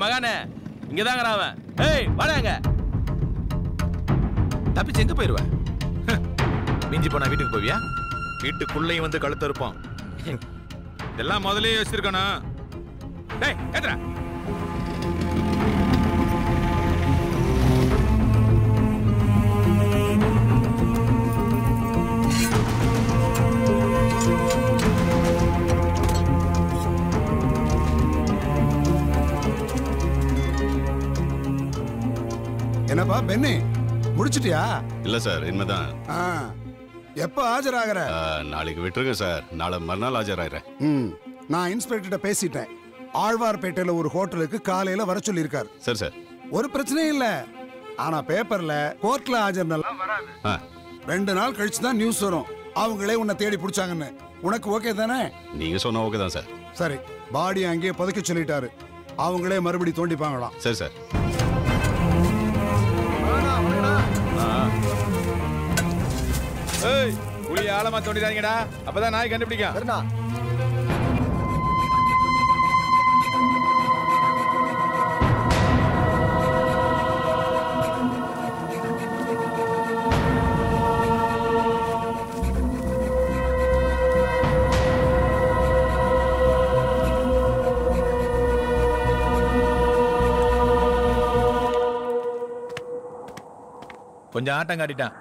மகானே, இங்க தாங்கற அவன். ஏய் வாடாங்க, தப்பிச்சு எங்க போயிருவ? மிஞ்சி போனா வீட்டுக்கு போவியா? வீட்டுக்குள்ளேயும் வந்து கழுத்து இருப்பான். இதெல்லாம் முதல்லயே யோசிச்சிருக்கணும். ஏய் கேட்றா, முடிச்சிட்டியா? இல்ல சார், இனிமேதான். எப்ப ஆஜராகிற? நாளைக்கு விட்டுருங்க சார், நாளை மறுநாள் ஆஜராகிறேன். ம், நான் இன்ஸ்பெக்டர்கிட்ட பேசிட்டேன். ஆழ்வார்பேட்டையில ஒரு ஹோட்டலுக்கு காலையில வர சொல்லியிருக்காரு. சரி சார், ஒரு பிரச்சனையும் இல்ல. ஆனா பேப்பர்ல கோர்ட்ல ஆஜர்னெல்லாம் வராது, ரெண்டு நாள் கழிச்சு தான் நியூஸ் வரும், அவங்களே உன்னை தேடி பிடிச்சாங்கன்னு. உனக்கு ஓகே தானே? நீங்க சொன்ன ஓகே தான் சார். சரி, பாடி அங்கேயே புதைக்க சொல்லிட்டாரு, அவங்களே மறுபடி தோண்டிப்பாங்களாம். சரி சார். ஏய், புளி ஆழமா தோண்டிடாதீங்கடா, அப்பதான் நாய் கண்டுபிடிக்கும். சரிண்ணா. கொஞ்சம் ஆட்டம் காட்டிட்டான்.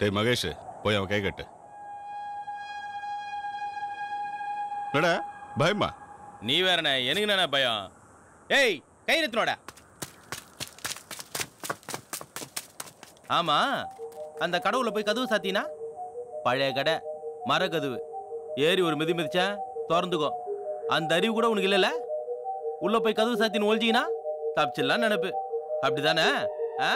டேய் மகேஷ், போய் அவன் கை கட்டு. என்னடா பயமா? நீ வேறண்ண, எனக்கு என்ன பயம்? ஏய், கை நிறுத்தினோட. ஆமா, அந்த கடவுளை போய் கதவு சாத்தினா, பழைய கடை, மரக்கதவு, ஏறி ஒரு மிதி மிதிச்சா திறந்துக்கும். அந்த அறிவு கூட உனக்கு இல்லைல்ல. உள்ள போய் கதவு சாத்தின்னு ஒழிச்சிங்கன்னா தப்பிச்சிடலாம் நினைப்பு, அப்படிதானே? ஆ,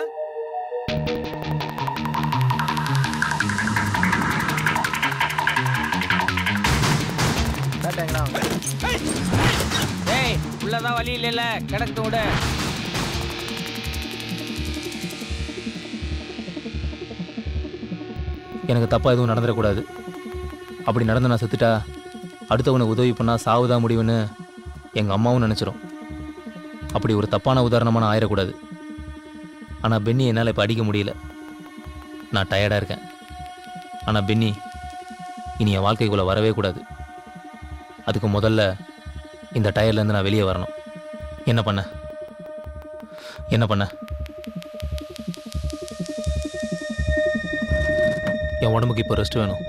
உள்ளதான் வழி இல்லைல்ல, கிடக்க விட. எனக்கு தப்பா எதுவும் நடந்துடக்கூடாது. அப்படி நடந்து நான் செத்துட்டா அடுத்தவனுக்கு உதவி பண்ணா சாவுதான் முடிவுன்னு எங்க அம்மாவும் நினைச்சிரும். அப்படி ஒரு தப்பான உதாரணமான ஆயிடக்கூடாது. ஆனா பென்னி என்னால் இப்போ அடிக்க முடியல, நான் டயர்டா இருக்கேன். ஆனா பென்னி இனி என் வாழ்க்கைக்குள்ள வரவே கூடாது. அதுக்கு முதல்ல இந்த டயர்லேருந்து நான் வெளியே வரணும். என்ன பண்ண என்ன பண்ண என் உடம்புக்கு இப்போ ரெஸ்ட் வேணும்.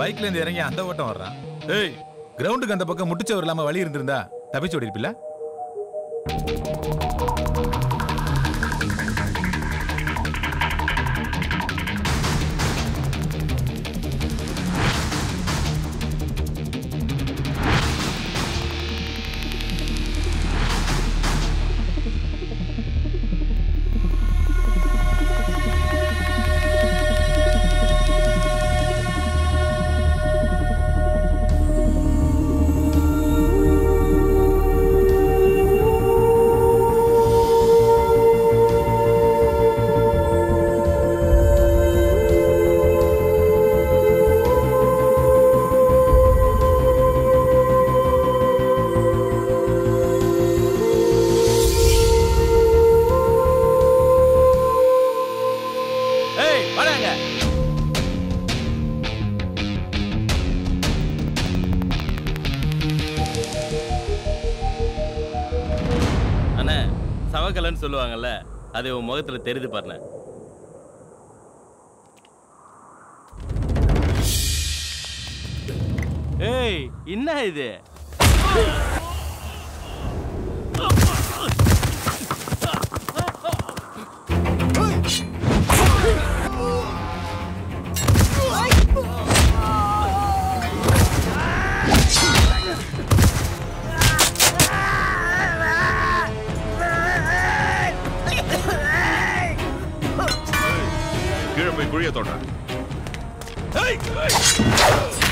பைக்லேருந்து இறங்கி அந்த ஓட்டம் வர்றான். ஏய், கிரவுண்டுக்கு அந்த பக்கம் முட்டுச்சவர் இல்லாமல் வழி இருந்திருந்தா தப்பிச்சு ஓடிருப்பில்ல. சவக்கலன்னு சொல்லுவாங்கல்ல, அது உன் முகத்துல தெரிது பாருங்க. ஏய், என்ன இது? Hey! Hey!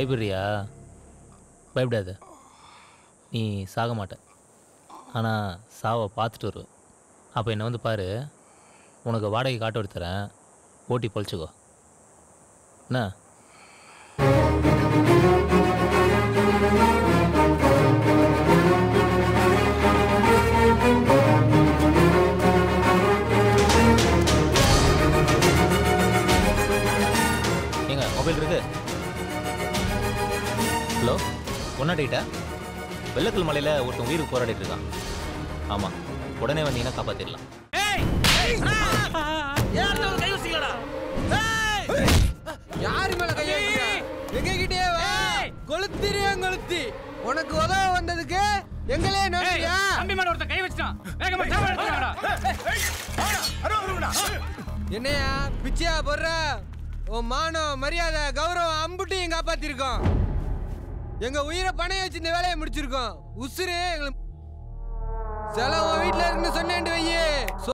பயப்படுறியா? பயப்படாத, நீ சாக மாட்ட. ஆனால் சாவை பார்த்துட்டு வருவேன். அப்போ என்னை வந்து பாரு, உனக்கு வாடகை காட்ட எடுத்துறேன், ஓட்டி பொழிச்சுக்கோ. என்ன எங்க மொபைல் இருக்கு? ஹலோ, கொண்டாடிட்டா? வெள்ளக்கல் மலையில் ஒருத்தன் உயிருக்கு போராடிட்டு இருக்கான். ஆமாம், உடனே வந்தீங்கன்னா காப்பாற்றிடலாம். யாரு மேல கையிட்டே கொளுத்திரியா கொளுத்தி உனக்கு உதவ வந்ததுக்கு எங்களே ஒருத்தன் கை வச்சிட்டான். என்னையா பிச்சையா போடுற? உன் மானம், மரியாதை, கௌரவம் அம்புட்டியும் காப்பாத்திருக்கோம். எங்க உயிரை பணைய வச்சு இந்த வேலையை முடிச்சிருக்கோம். உசுறு எங்களுக்கு செலவு வீட்டுல இருக்குன்னு சொன்னேன் வையே.